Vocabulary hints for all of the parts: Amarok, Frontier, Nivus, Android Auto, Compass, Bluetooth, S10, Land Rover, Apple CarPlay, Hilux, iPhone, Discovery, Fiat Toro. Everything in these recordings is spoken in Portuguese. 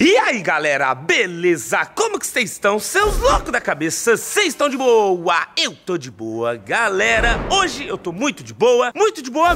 E aí galera, beleza? Como que vocês estão? Seus loucos da cabeça, vocês estão de boa? Eu tô de boa, galera. Hoje eu tô muito de boa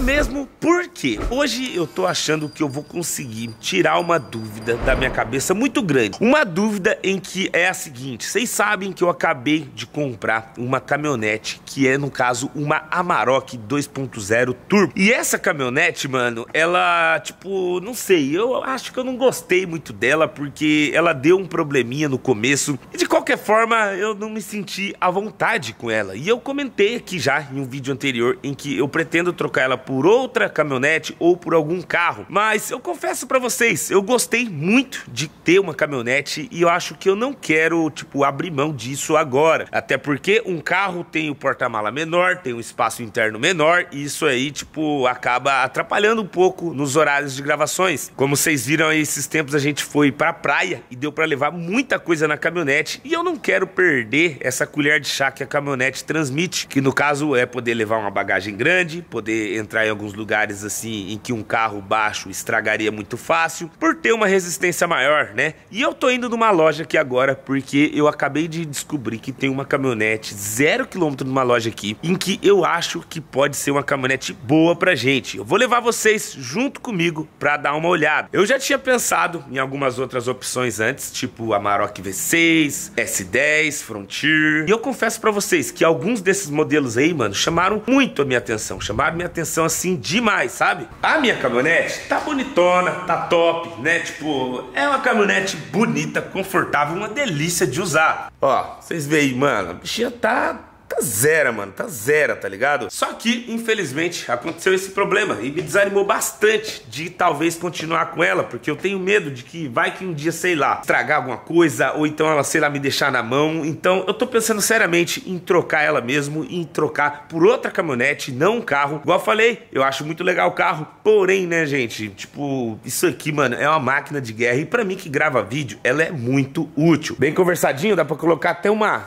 mesmo, porque hoje eu tô achando que eu vou conseguir tirar uma dúvida da minha cabeça muito grande. Uma dúvida em que é a seguinte: vocês sabem que eu acabei de comprar uma caminhonete, que é no caso uma Amarok 2.0 Turbo. E essa caminhonete, mano, ela, tipo, não sei, eu acho que eu não gostei muito dela, porque ela deu um probleminha no começo e de qualquer forma eu não me senti à vontade com ela. E eu comentei aqui já em um vídeo anterior em que eu pretendo trocar ela por outra caminhonete ou por algum carro, mas eu confesso pra vocês, eu gostei muito de ter uma caminhonete e eu acho que eu não quero, tipo, abrir mão disso agora, até porque um carro tem o porta-mala menor, tem um espaço interno menor e isso aí, tipo, acaba atrapalhando um pouco nos horários de gravações. Como vocês viram aí, esses tempos a gente foi pra praia e deu pra levar muita coisa na caminhonete e eu não quero perder essa colher de chá que a caminhonete transmite, que no caso é poder levar uma bagagem grande, poder entrar em alguns lugares assim em que um carro baixo estragaria muito fácil, por ter uma resistência maior, né? E eu tô indo numa loja aqui agora porque eu acabei de descobrir que tem uma caminhonete 0 km numa loja aqui, em que eu acho que pode ser uma caminhonete boa pra gente. Eu vou levar vocês junto comigo pra dar uma olhada. Eu já tinha pensado em algumas outras opções antes, tipo Amarok V6, S10, Frontier. E eu confesso pra vocês que alguns desses modelos aí, mano, chamaram muito a minha atenção. Chamaram minha atenção, assim, demais, sabe? A minha caminhonete tá bonitona, tá top, né? Tipo, é uma caminhonete bonita, confortável, uma delícia de usar. Ó, vocês veem, mano, a bichinha tá zero, tá ligado? Só que, infelizmente, aconteceu esse problema e me desanimou bastante de talvez continuar com ela, porque eu tenho medo de que vai que um dia, sei lá, estragar alguma coisa, ou então ela, sei lá, me deixar na mão. Então eu tô pensando seriamente em trocar ela mesmo, em trocar por outra caminhonete, não um carro. Igual eu falei, eu acho muito legal o carro, porém, né, gente, tipo, isso aqui, mano, é uma máquina de guerra e pra mim que grava vídeo, ela é muito útil. Bem conversadinho, dá pra colocar até uma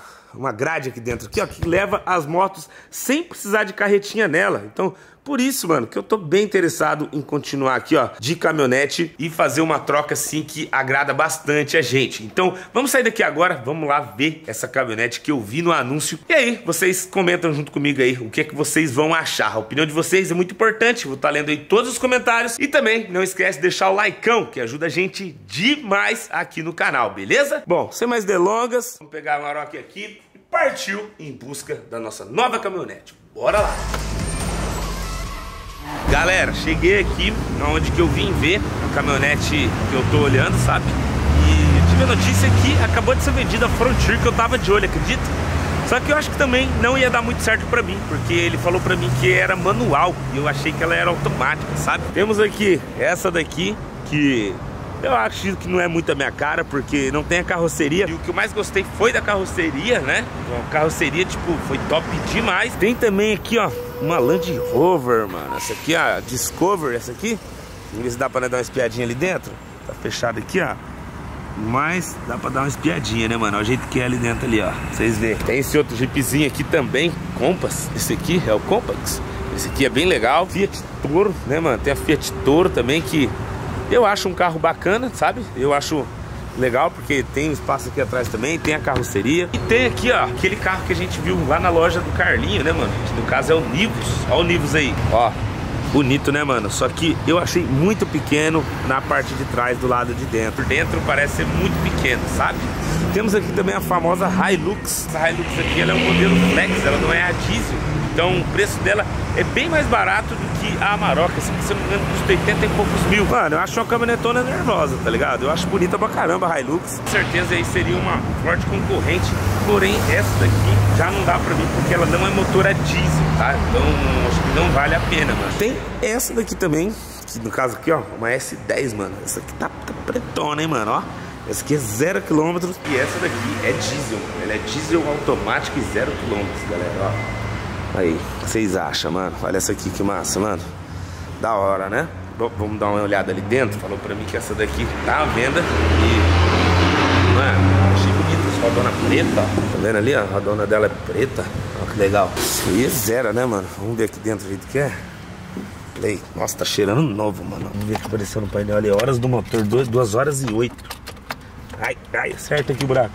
grade aqui dentro, aqui, ó, que leva as motos sem precisar de carretinha nela. Então, por isso, mano, que eu tô bem interessado em continuar aqui, ó, de caminhonete e fazer uma troca, assim, que agrada bastante a gente. Então, vamos sair daqui agora, vamos lá ver essa caminhonete que eu vi no anúncio. E aí, vocês comentam junto comigo aí o que é que vocês vão achar. A opinião de vocês é muito importante, vou estar lendo aí todos os comentários. E também, não esquece de deixar o likeão, que ajuda a gente demais aqui no canal, beleza? Bom, sem mais delongas, vamos pegar a Amarok aqui e partiu em busca da nossa nova caminhonete. Bora lá! Galera, cheguei aqui onde que eu vim ver a caminhonete que eu tô olhando, sabe? E tive a notícia que acabou de ser vendida a Frontier, que eu tava de olho, acredita? Só que eu acho que também não ia dar muito certo pra mim, porque ele falou pra mim que era manual e eu achei que ela era automática, sabe? Temos aqui essa daqui, que eu acho que não é muito a minha cara, porque não tem a carroceria. E o que eu mais gostei foi da carroceria, né? Então, a carroceria, tipo, foi top demais. Tem também aqui, ó, uma Land Rover, mano. Essa aqui, ó, Discovery, essa aqui. Vamos ver se dá pra dar uma espiadinha ali dentro. Tá fechado aqui, ó. Mas dá pra dar uma espiadinha, né, mano? Olha o jeito que é ali dentro, ali, ó. Vocês veem. Tem esse outro jeepzinho aqui também, Compass. Esse aqui é o Compass. Esse aqui é bem legal. Fiat Toro, né, mano? Tem a Fiat Toro também, que eu acho um carro bacana, sabe? Eu acho legal, porque tem espaço aqui atrás também, tem a carroceria. E tem aqui, ó, aquele carro que a gente viu lá na loja do Carlinho, né, mano? Que no caso é o Nivus. Ó o Nivus aí, ó. Bonito, né, mano? Só que eu achei muito pequeno na parte de trás, do lado de dentro. Por dentro parece ser muito pequeno, sabe? Temos aqui também a famosa Hilux. Essa Hilux aqui, ela é um modelo flex, ela não é a diesel. Então o preço dela é bem mais barato do que a Amarok, assim, que se eu não me engano custa 80 e poucos mil. Mano, eu acho uma caminhonetona nervosa, tá ligado? Eu acho bonita pra caramba a Hilux. Com certeza aí seria uma forte concorrente, porém essa daqui já não dá pra mim, porque ela não é motor a diesel, tá? Então acho que não vale a pena, mano. Tem essa daqui também, que no caso aqui, ó, uma S10, mano. Essa aqui tá pretona, hein, mano, ó. Essa aqui é 0 km. E essa daqui é diesel, mano. Ela é diesel automática e 0 km, galera, ó. Aí, o que vocês acham, mano? Olha essa aqui, que massa, mano. Da hora, né? Vamos dar uma olhada ali dentro. Falou pra mim que essa daqui tá à venda. E, mano, achei bonita essa rodona preta, ó. Tá vendo ali, ó? A rodona dela é preta. Olha que legal. E é zero, né, mano? Vamos ver aqui dentro o jeito que é. Play. Nossa, tá cheirando novo, mano. Vamos ver o que apareceu no painel ali. Horas do motor, 2 horas e 8. Ai, ai, acerta aqui o buraco.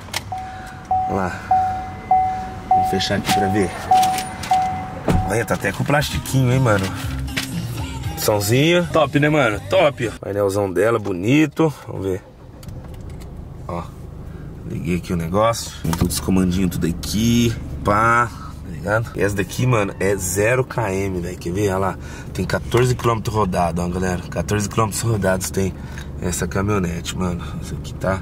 Vamos lá. Vamos fechar aqui pra ver. Olha, tá até com o plastiquinho, hein, mano. Somzinho. Top, né, mano? Top. Painelzão dela, bonito. Vamos ver. Ó. Liguei aqui o negócio. Tem todos os comandinhos, tudo aqui. Pá. Tá ligado? E essa daqui, mano, é 0 km, velho. Quer ver? Olha lá. Tem 14 km rodado, ó, galera. 14 km rodados tem essa caminhonete, mano. Essa aqui tá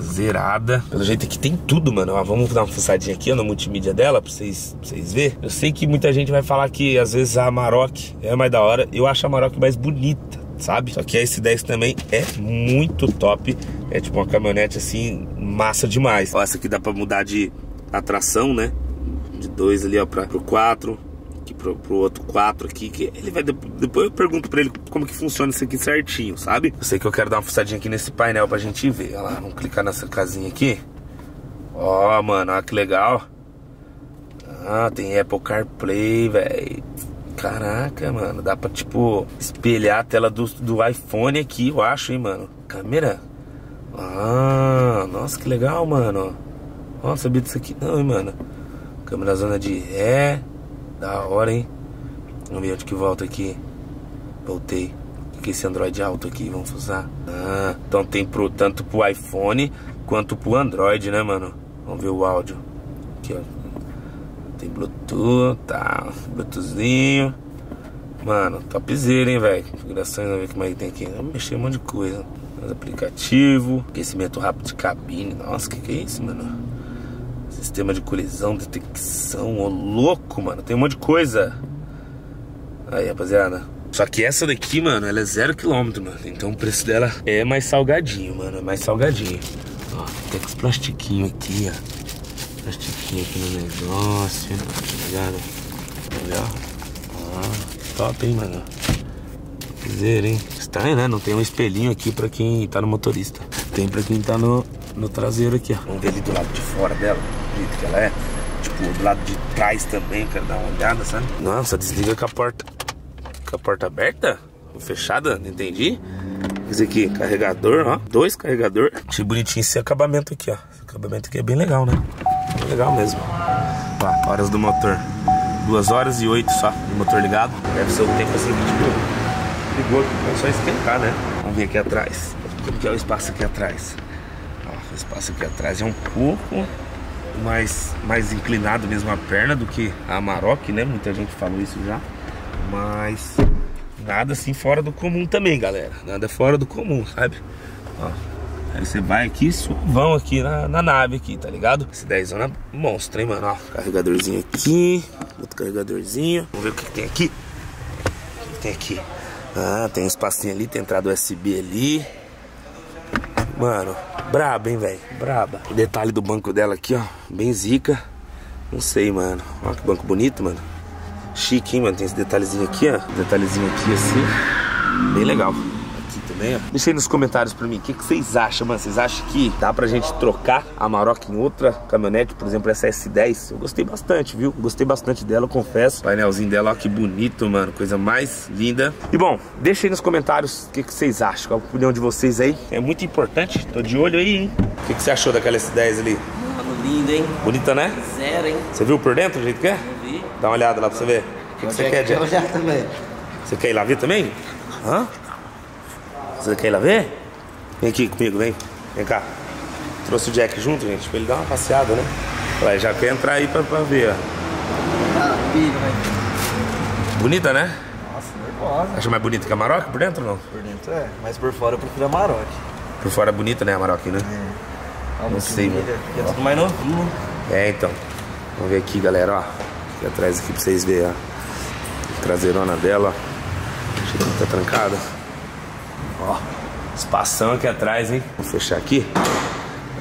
zerada. Pelo jeito aqui tem tudo, mano. Ó, vamos dar uma fuçadinha aqui, ó, na multimídia dela pra vocês verem. Eu sei que muita gente vai falar que às vezes a Amarok é mais da hora. Eu acho a Amarok mais bonita, sabe? Só que a S10 também é muito top. É tipo uma caminhonete assim, massa demais. Ó, essa aqui dá pra mudar de atração, né? De 2 ali, ó, pro 4. Aqui pro outro 4 aqui, que ele vai... Depois eu pergunto pra ele como que funciona isso aqui certinho, sabe? Eu sei que eu quero dar uma fuçadinha aqui nesse painel pra gente ver. Olha lá, vamos clicar nessa casinha aqui. Ó, mano, olha que legal. Ah, tem Apple CarPlay, velho. Caraca, mano, dá pra, tipo, espelhar a tela do iPhone aqui, eu acho, hein, mano. Câmera. Ah, nossa, que legal, mano. Ó, não sabia disso aqui não, hein, mano. Câmera zona de ré. Da hora, hein? Vamos ver onde que volta aqui. Voltei. Fiquei esse Android Auto aqui, vamos usar. Ah, então tem tanto pro iPhone quanto pro Android, né, mano? Vamos ver o áudio. Aqui, ó. Tem Bluetooth, tá. Bluetoothzinho. Mano, topzera, hein, velho? Configurações, vamos ver como é que tem aqui. Vamos mexer um monte de coisa. Aplicativo. Aquecimento rápido de cabine. Nossa, que é isso, mano? Sistema de colisão, detecção, ô louco, mano, tem um monte de coisa. Aí, rapaziada. Só que essa daqui, mano, ela é 0 km, mano. Então o preço dela é mais salgadinho, mano, é mais salgadinho. Ó, tem os plastiquinhos aqui, ó. Plastiquinho aqui no negócio, tá ligado? Olha, ó. Top, hein, mano. Piseiro, hein. Estranho, né? Não tem um espelhinho aqui pra quem tá no motorista. Tem pra quem tá no traseiro aqui, ó. Vamos ver ali do lado de fora dela, do jeito que ela é. Tipo, do lado de trás também, eu quero dar uma olhada, sabe? Nossa, desliga com a porta aberta? Fechada? Não entendi. Esse aqui, carregador, ó. 2 carregadores. Achei bonitinho esse acabamento aqui, ó. Esse acabamento aqui é bem legal, né? Bem legal mesmo. Ó, horas do motor. 2 horas e 8 só, de motor ligado. Deve ser o tempo assim que, tipo, ligou aqui, é só esquentar, né? Vamos ver aqui atrás. Como que é o espaço aqui atrás? O espaço aqui atrás é um pouco mais inclinado mesmo a perna do que a Amarok, né? Muita gente falou isso já. Mas nada assim fora do comum também, galera. Nada fora do comum, sabe? Ó, aí você vai aqui, suavão aqui na nave aqui, tá ligado? Esse 10 é monstro, hein, mano? Ó, carregadorzinho aqui, outro carregadorzinho. Vamos ver o que tem aqui. O que tem aqui? Ah, tem um espacinho ali, tem entrada USB ali. Mano... Braba, hein, velho? Braba. O detalhe do banco dela aqui, ó. Bem zica. Não sei, mano. Olha que banco bonito, mano. Chique, hein, mano? Tem esse detalhezinho aqui, ó. Detalhezinho aqui, assim. Bem legal. Aqui também, ó. Deixa aí nos comentários pra mim. O que vocês acham, mano? Vocês acham que dá pra gente trocar a Amarok em outra caminhonete? Por exemplo, essa S10. Eu gostei bastante, viu? Gostei bastante dela, eu confesso. O painelzinho dela, ó. Que bonito, mano. Coisa mais linda. E, bom, deixa aí nos comentários o que vocês acham. Qual a opinião de vocês aí? É muito importante. Tô de olho aí, hein? O que você achou daquela S10 ali? Mano, linda, hein? Bonita, né? Zero, hein? Você viu por dentro do jeito que é? Eu vi. Dá uma olhada lá pra você ver. O que você quer, Diego? Eu já também. Você quer ir lá ver também? Hã? Você quer ir lá ver? Vem aqui comigo, vem. Vem cá. Trouxe o Jack junto, gente, pra ele dar uma passeada, né? Vai, já quer entrar aí pra ver, ó. Maravilha, velho. Bonita, né? Nossa, nervosa. Acha mais bonita que a Amarok por dentro ou não? Por dentro é, mas por fora eu prefiro a Amarok. Por fora é bonita, né, a Amarok, né? É. Não sei, mano. É tudo mais novinho. É, então. Vamos ver aqui, galera, ó. Aqui atrás aqui pra vocês verem, ó. Traseirona dela, ó. Deixa eu ver que tá trancada. Ó, espação aqui atrás, hein? Vou fechar aqui.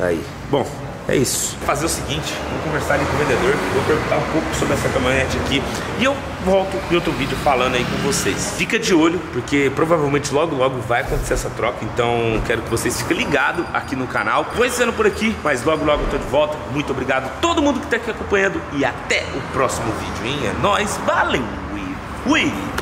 Aí. Bom, é isso. Vou fazer o seguinte, vou conversar ali com o vendedor, vou perguntar um pouco sobre essa caminhonete aqui e eu volto em outro vídeo falando aí com vocês. Fica de olho, porque provavelmente logo, logo vai acontecer essa troca, então quero que vocês fiquem ligados aqui no canal. Vou encerrando por aqui, mas logo, logo eu tô de volta. Muito obrigado a todo mundo que tá aqui acompanhando e até o próximo vídeo, hein? É nóis, valeu e fui!